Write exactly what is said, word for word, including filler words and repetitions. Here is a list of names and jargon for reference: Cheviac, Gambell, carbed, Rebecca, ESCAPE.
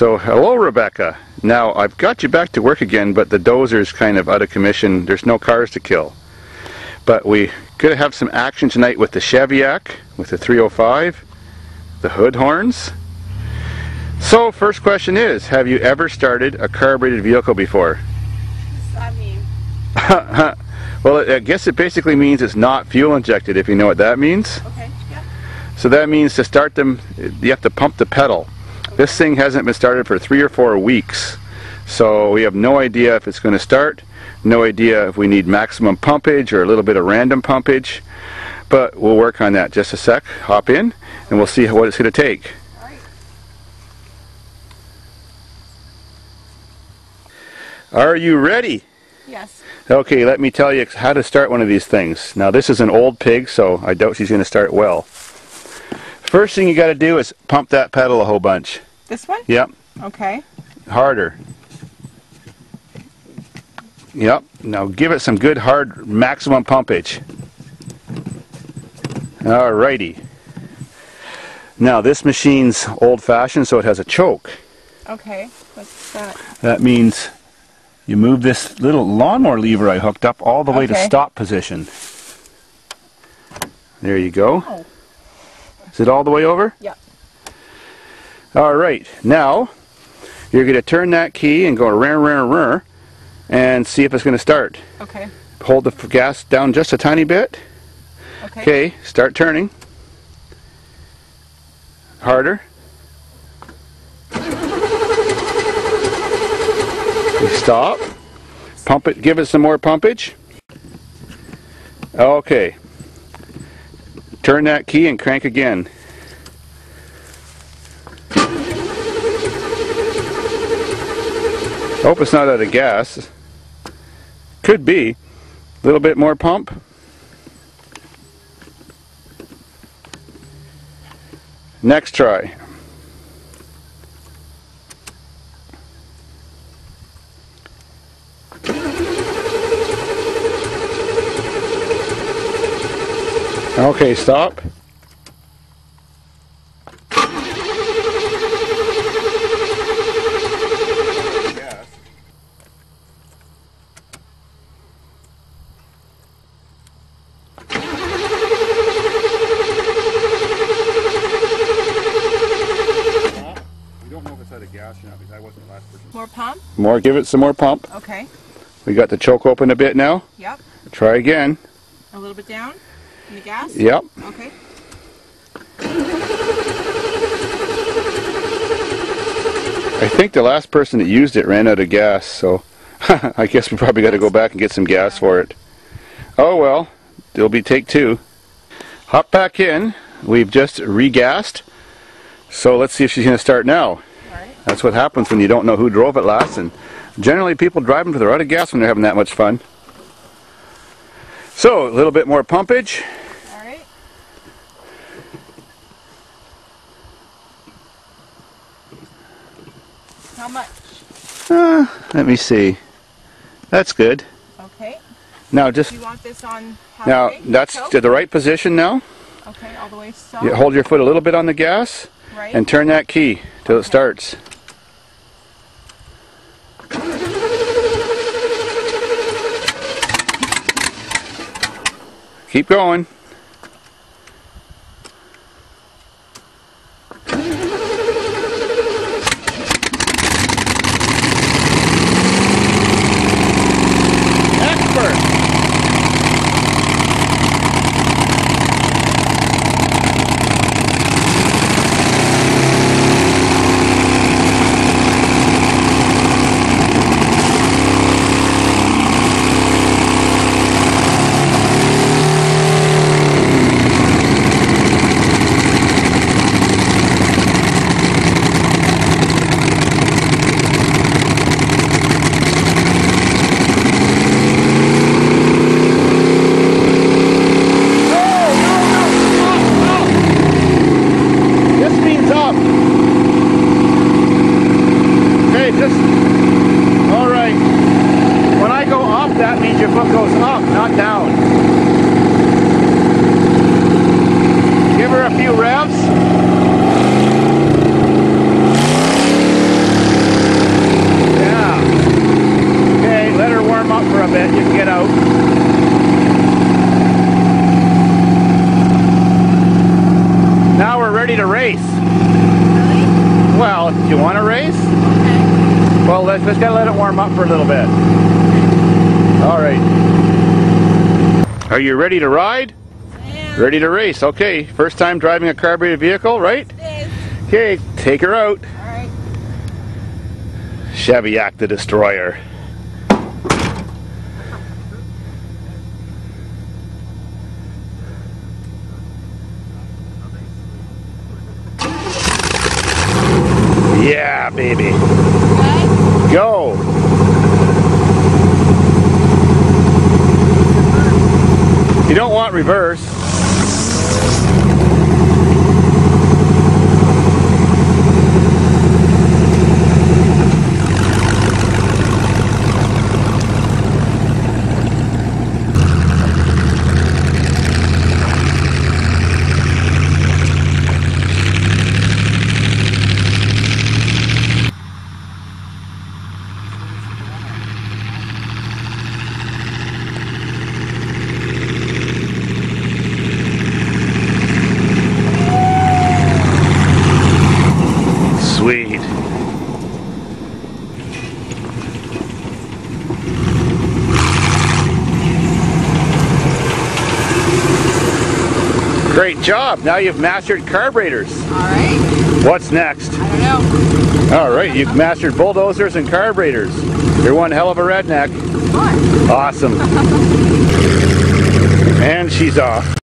So hello, Rebecca. Now I've got you back to work again, but the dozer's kind of out of commission. There's no cars to kill. But we could have some action tonight with the Cheviac, with the three oh five, the hood horns. So first question is, have you ever started a carbureted vehicle before? I mean... Well, I guess it basically means it's not fuel injected, if you know what that means. Okay, yeah. So that means to start them, you have to pump the pedal. Okay. This thing hasn't been started for three or four weeks. So we have no idea if it's going to start, no idea if we need maximum pumpage or a little bit of random pumpage. But we'll work on that. Just a sec, hop in, and we'll see what it's going to take. Are you ready? Yes. Okay, let me tell you how to start one of these things. Now, this is an old pig, so I doubt she's going to start well. First thing you got to do is pump that pedal a whole bunch. This one? Yep. Okay. Harder. Yep. Now give it some good hard maximum pumpage. Alrighty. Now, this machine's old-fashioned, so it has a choke. Okay. What's that? That means you move this little lawnmower lever I hooked up all the way okay. to stop position. There you go. Oh. Is it all the way over? Yeah. All right. Now, you're going to turn that key and go rah, rah, rah, and see if it's going to start. Okay. Hold the gas down just a tiny bit. Okay. Okay. Start turning. Harder. Stop. Pump it. Give it some more pumpage. Okay. Turn that key and crank again. Hope it's not out of gas. Could be. A little bit more pump. Next try. Okay, stop. Yes. We don't know if it's out of gas or not because I wasn't the last person. More pump? More, give it some more pump. Okay. We got the choke open a bit now. Yep. Try again. A little bit down. In the gas? Yep. Okay. I think the last person that used it ran out of gas, so I guess we probably got to go back and get some gas for it. Oh well, it'll be take two. Hop back in. We've just regassed, so let's see if she's going to start now. Right. That's what happens when you don't know who drove it last, and generally people drive them to the out of gas when they're having that much fun. So, a little bit more pumpage. All right. How much? Uh, let me see. That's good. Okay. Now just... Do you want this on how Now, big? That's Choke? To the right position now. Okay, all the way so. You hold your foot a little bit on the gas. Right. And turn that key till okay. it starts. Keep going. Expert. race. Really? Well, do you want to race? Okay. Well, let's just gotta let it warm up for a little bit. All right. Are you ready to ride? I am. Ready to race. Okay. First time driving a carbureted vehicle, right? It is. Okay. Take her out. All right. Cheviac the Destroyer. Yeah, baby. Okay. Go. You don't want reverse. Sweet. Great job. Now you've mastered carburetors. All right. What's next? I don't know. All right. You've mastered bulldozers and carburetors. You're one hell of a redneck. What? Awesome. And she's off.